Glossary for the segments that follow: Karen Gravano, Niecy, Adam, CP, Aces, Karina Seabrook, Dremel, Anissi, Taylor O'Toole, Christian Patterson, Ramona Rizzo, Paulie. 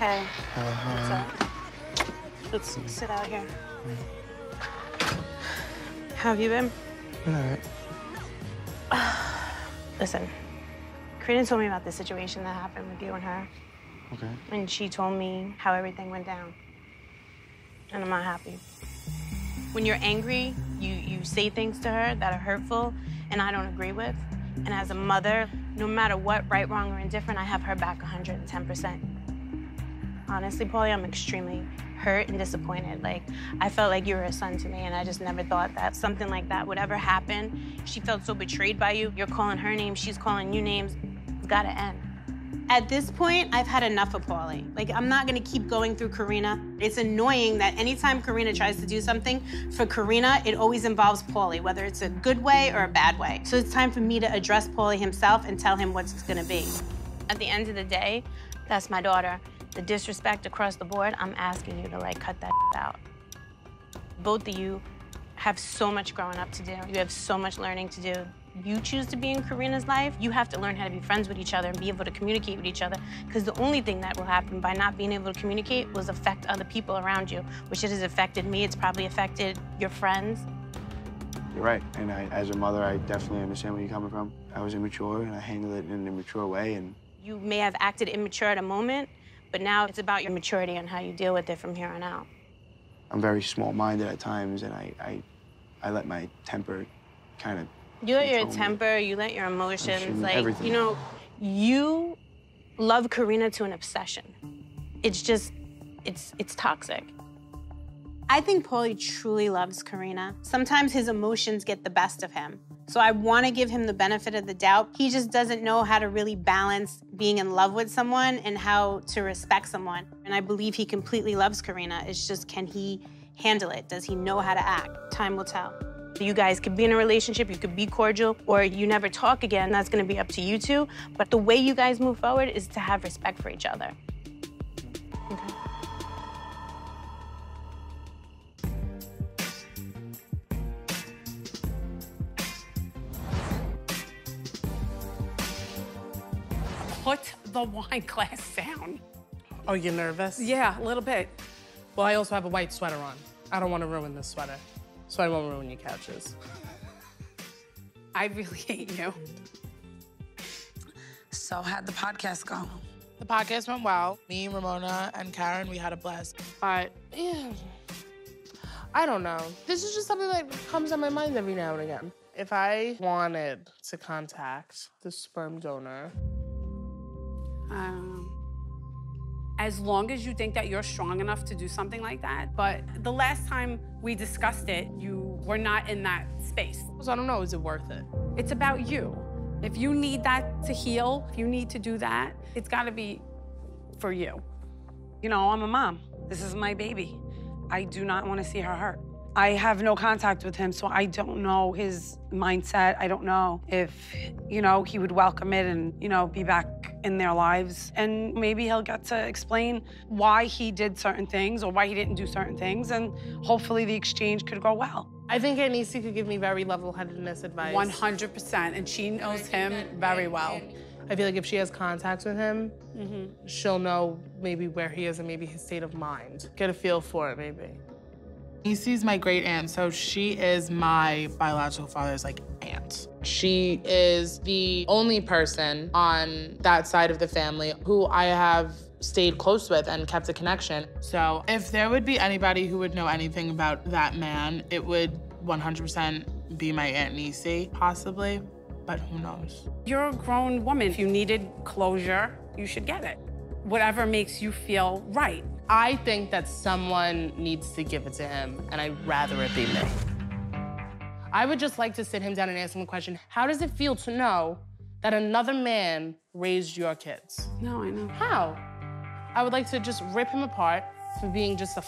okay. Let's sit out here. How have you been? All right. Listen, Karina told me about the situation that happened with you and her. Okay. And she told me how everything went down. And I'm not happy. When you're angry, you say things to her that are hurtful and I don't agree with. And as a mother, no matter what, right, wrong, or indifferent, I have her back 110%. Honestly, Paulie, I'm extremely hurt and disappointed. Like, I felt like you were a son to me, and I just never thought that something like that would ever happen. She felt so betrayed by you. You're calling her name, she's calling you names. It's gotta end. At this point, I've had enough of Paulie. Like, I'm not gonna keep going through Karina. It's annoying that anytime Karina tries to do something for Karina, it always involves Paulie, whether it's a good way or a bad way. So it's time for me to address Paulie himself and tell him what's gonna be. At the end of the day, that's my daughter. The disrespect across the board, I'm asking you to, like, cut that out. Both of you have so much growing up to do. You have so much learning to do. You choose to be in Karina's life, you have to learn how to be friends with each other and be able to communicate with each other, because the only thing that will happen by not being able to communicate will affect other people around you, which it has affected me. It's probably affected your friends. You're right, and as a mother, I definitely understand where you're coming from. I was immature, and I handled it in an immature way, and... You may have acted immature at a moment, but now it's about your maturity and how you deal with it from here on out. I'm very small-minded at times, and I let my temper kind of... You let your temper, you let your emotions, like, everything. You know, you love Karina to an obsession. It's just, it's toxic. I think Paulie truly loves Karina. Sometimes his emotions get the best of him. So I want to give him the benefit of the doubt. He just doesn't know how to really balance being in love with someone and how to respect someone. And I believe he completely loves Karina. It's just, can he handle it? Does he know how to act? Time will tell. You guys could be in a relationship, you could be cordial, or you never talk again. That's gonna be up to you two. But the way you guys move forward is to have respect for each other. Okay. Put the wine glass down. Are you nervous? Yeah, a little bit. Well, I also have a white sweater on. I don't want to ruin this sweater. So I won't ruin your couches. I really hate you. So how'd the podcast go? The podcast went well. Me, Ramona, and Karen, we had a blast. But, yeah, I don't know. This is just something that comes on my mind every now and again. If I wanted to contact the sperm donor... As long as you think that you're strong enough to do something like that. But the last time we discussed it, you were not in that space. So I don't know, is it worth it? It's about you. If you need that to heal, if you need to do that, it's gotta be for you. You know, I'm a mom. This is my baby. I do not want to see her hurt. I have no contact with him, so I don't know his mindset. I don't know if, you know, he would welcome it and, you know, be back in their lives. And maybe he'll get to explain why he did certain things or why he didn't do certain things, and hopefully the exchange could go well. I think Anissi could give me very level-headedness advice. 100%, and she knows him very well. I feel like if she has contact with him, she'll know maybe where he is and maybe his state of mind. Get a feel for it, maybe. Niecy's my great aunt, so she is my biological father's, like, aunt. She is the only person on that side of the family who I have stayed close with and kept a connection. So if there would be anybody who would know anything about that man, it would 100% be my Aunt Niecy, possibly, but who knows? You're a grown woman. If you needed closure, you should get it. Whatever makes you feel right. I think that someone needs to give it to him, and I'd rather it be me. I would just like to sit him down and ask him a question. How does it feel to know that another man raised your kids? No, I know. How? I would like to just rip him apart for being just a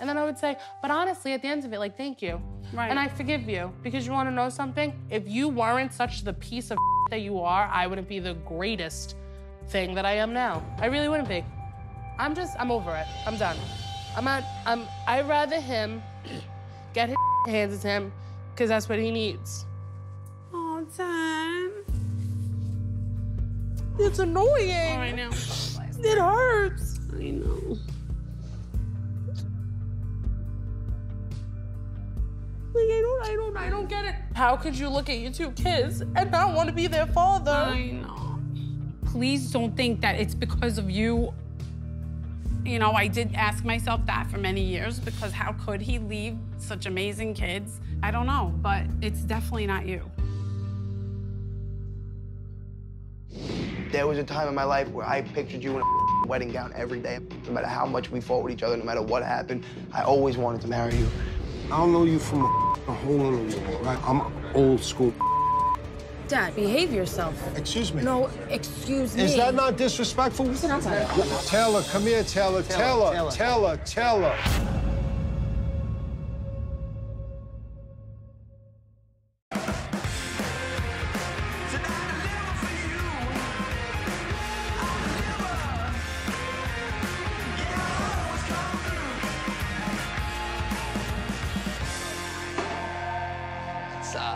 and then I would say, but honestly, at the end of it, like, thank you. Right. And I forgive you, because you want to know something? If you weren't such the piece of that you are, I wouldn't be the greatest thing that I am now. I really wouldn't be. I'm over it. I'm done. I'd rather him get his hands to him, because that's what he needs. Oh, Dad. It's annoying. Oh, I know. It hurts. I I don't get it. How could you look at your two kids and not want to be their father? I know. Please don't think that it's because of you. You know, I did ask myself that for many years, because how could he leave such amazing kids? I don't know, but it's definitely not you. There was a time in my life where I pictured you in a wedding gown every day. No matter how much we fought with each other, no matter what happened, I always wanted to marry you. I don't know you from a hole in the wall, right? I'm old school. Dad, behave yourself. Excuse me. No, excuse me. Is that not disrespectful? Sit down, Taylor, come here, Taylor. Taylor. What's up?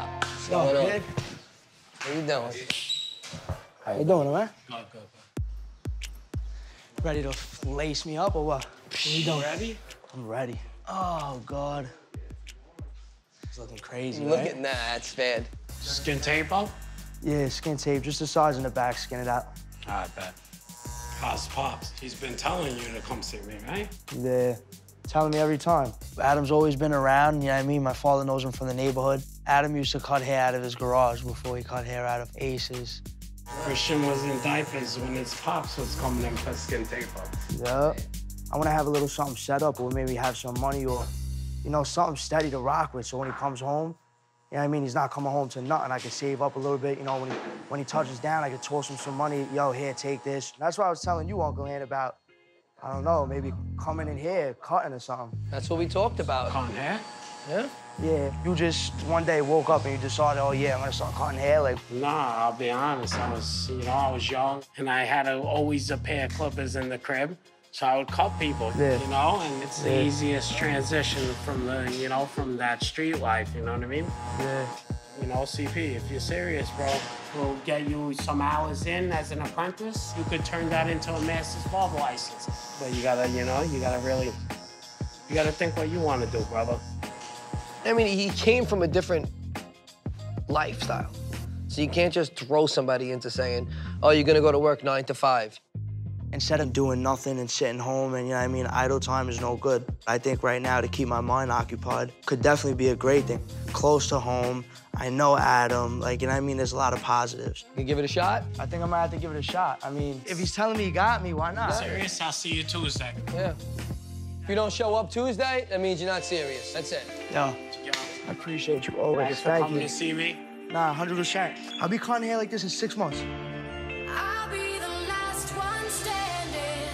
What's going on? Good? How you doing? How you doing, all right? Good. Ready to lace me up or what? You doing? Ready? I'm ready. Oh, God. It's looking crazy, right? Look at that, it's bad. Skin tape up? Yeah, skin tape, just the size in the back, skin it out. I bet. How's Pops? He's been telling you to come see me, right? Yeah, telling me every time. Adam's always been around, you know what I mean? My father knows him from the neighborhood. Adam used to cut hair out of his garage before he cut hair out of Aces. Christian was in diapers when his pops was coming in for skin tape-up. Yep. I want to have a little something set up, or maybe have some money, or, you know, something steady to rock with, so when he comes home, you know what I mean, he's not coming home to nothing. I can save up a little bit, you know, when he touches down, I can toss him some money. Yo, here, take this. And that's what I was telling you, Uncle Ann, about, I don't know, maybe coming in here, cutting or something. That's what we talked about. Cutting hair? Yeah? Yeah, you just one day woke up and you decided, oh yeah, I'm gonna start cutting hair, like. Nah, I'll be honest, I was young and I had always a pair of clippers in the crib, so I would cut people, yeah. You know? And it's the easiest transition from the, you know, from that street life, you know what I mean? Yeah. You know, CP, if you're serious, bro, we'll get you some hours in as an apprentice. You could turn that into a master's barber license. But you gotta, you know, you gotta think what you wanna do, brother. I mean, he came from a different lifestyle. So you can't just throw somebody into saying, oh, you're gonna go to work 9 to 5. Instead of doing nothing and sitting home and, you know what I mean, idle time is no good. I think right now, to keep my mind occupied could definitely be a great thing. Close to home, I know Adam, like, you know what I mean, there's a lot of positives. You give it a shot? I think I might have to give it a shot. I mean, if he's telling me he got me, why not? Serious, I'll see you Tuesday. Yeah. If you don't show up Tuesday, that means you're not serious. That's it. No. I appreciate you always. Thanks for coming to see me. Nah, 100%. I'll be cutting hair like this in 6 months. I'll be the last one standing.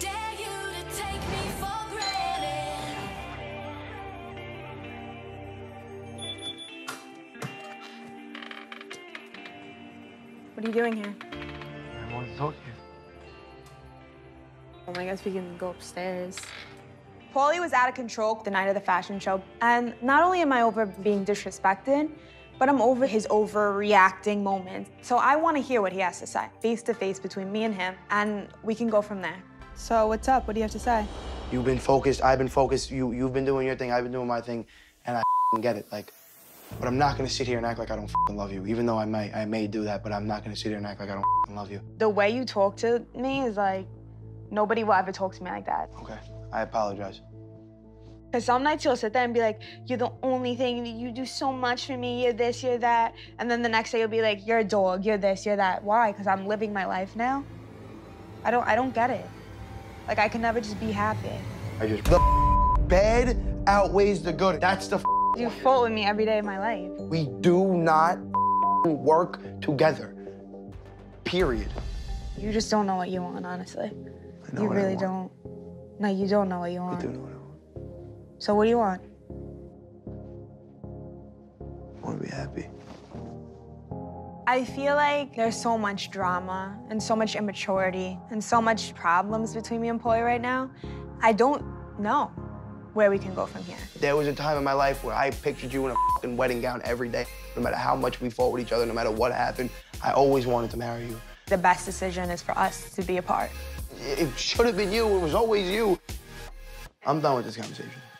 Dare you to take me for granted. What are you doing here? I want to talk to you. I guess we can go upstairs. Paulie was out of control the night of the fashion show. And not only am I over being disrespected, but I'm over his overreacting moments. So I want to hear what he has to say, face to face between me and him, and we can go from there. So what's up? What do you have to say? You've been focused, I've been focused. You've been doing your thing, I've been doing my thing, and I get it. Like, but I'm not gonna sit here and act like I don't love you, even though I may do that, but I'm not gonna sit here and act like I don't love you. The way you talk to me is like, nobody will ever talk to me like that. Okay, I apologize. Because some nights you'll sit there and be like, you're the only thing, you do so much for me, you're this, you're that. And then the next day you'll be like, you're a dog, you're this, you're that. Why? Because I'm living my life now? I don't get it. Like, I can never just be happy. The bad outweighs the good. That's the You fought with me every day of my life. We do not work together, period. You just don't know what you want, honestly. You really don't. No, you don't know what you want. I do know what I want. So what do you want? I want to be happy. I feel like there's so much drama and so much immaturity and so much problems between me and Paulie right now. I don't know where we can go from here. There was a time in my life where I pictured you in a fucking wedding gown every day. No matter how much we fought with each other, no matter what happened, I always wanted to marry you. The best decision is for us to be apart. It should have been you, it was always you. I'm done with this conversation.